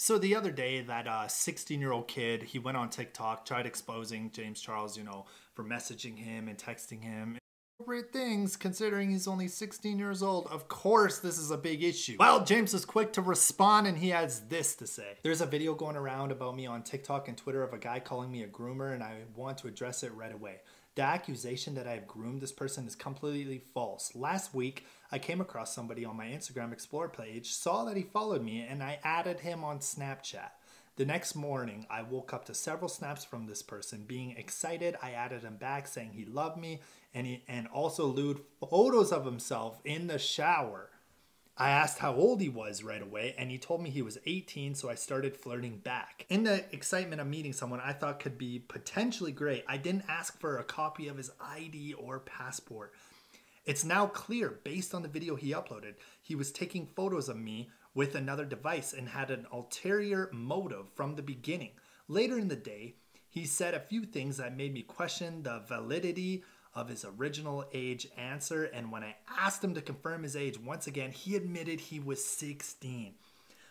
So the other day, that 16-year-old kid, he went on TikTok, tried exposing James Charles, you know, for messaging him and texting him inappropriate things, considering he's only 16 years old. Of course, this is a big issue. Well, James was quick to respond, and he has this to say. There's a video going around about me on TikTok and Twitter of a guy calling me a groomer, and I want to address it right away. The accusation that I have groomed this person is completely false. Last week, I came across somebody on my Instagram Explore page, saw that he followed me, and I added him on Snapchat. The next morning, I woke up to several snaps from this person. Being excited, I added him back saying he loved me, and also lewd photos of himself in the shower. I asked how old he was right away, and he told me he was 18, so I started flirting back. In the excitement of meeting someone I thought could be potentially great, I didn't ask for a copy of his ID or passport. It's now clear, based on the video he uploaded, he was taking photos of me with another device and had an ulterior motive from the beginning. Later in the day, he said a few things that made me question the validity of his original age answer, and when I asked him to confirm his age once again, he admitted he was 16.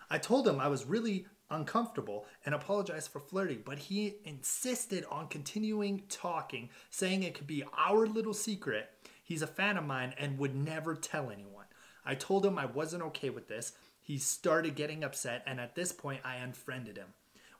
I told him I was really uncomfortable and apologized for flirting, but he insisted on continuing talking, saying it could be our little secret. He's a fan of mine and would never tell anyone. I told him I wasn't okay with this. He started getting upset, and at this point I unfriended him.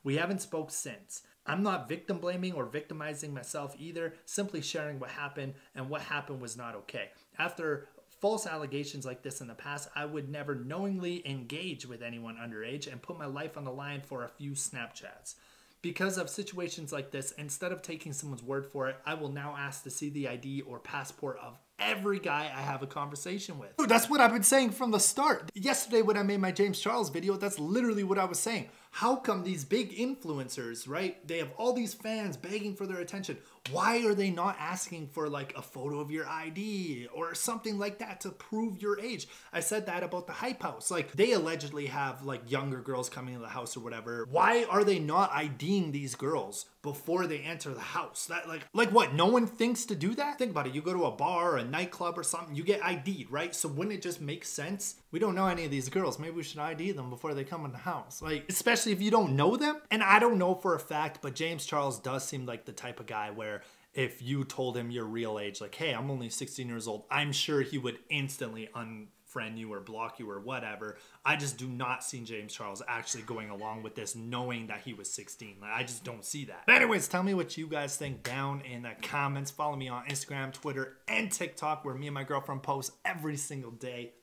We haven't spoke since. I'm not victim blaming or victimizing myself either, simply sharing what happened, and what happened was not okay. After false allegations like this in the past, I would never knowingly engage with anyone underage and put my life on the line for a few Snapchats. Because of situations like this, instead of taking someone's word for it, I will now ask to see the ID or passport of every guy I have a conversation with. Dude, that's what I've been saying from the start. Yesterday when I made my James Charles video, that's literally what I was saying. How come these big influencers, right, they have all these fans begging for their attention? Why are they not asking for like a photo of your ID or something like that to prove your age? I said that about the Hype House. Like, they allegedly have like younger girls coming into the house or whatever. Why are they not IDing these girls before they enter the house? That like what? No one thinks to do that? Think about it. You go to a bar or a nightclub or something, you get ID'd, right? So wouldn't it just make sense? We don't know any of these girls. Maybe we should ID them before they come in the house. Like, especially if you don't know them. And I don't know for a fact, but James Charles does seem like the type of guy where if you told him your real age, like, hey, I'm only 16 years old, I'm sure he would instantly unfriend you or block you or whatever. I just do not see James Charles actually going along with this knowing that he was 16. Like, I just don't see that. But anyways, tell me what you guys think down in the comments. Follow me on Instagram, Twitter, and TikTok, where me and my girlfriend post every single day.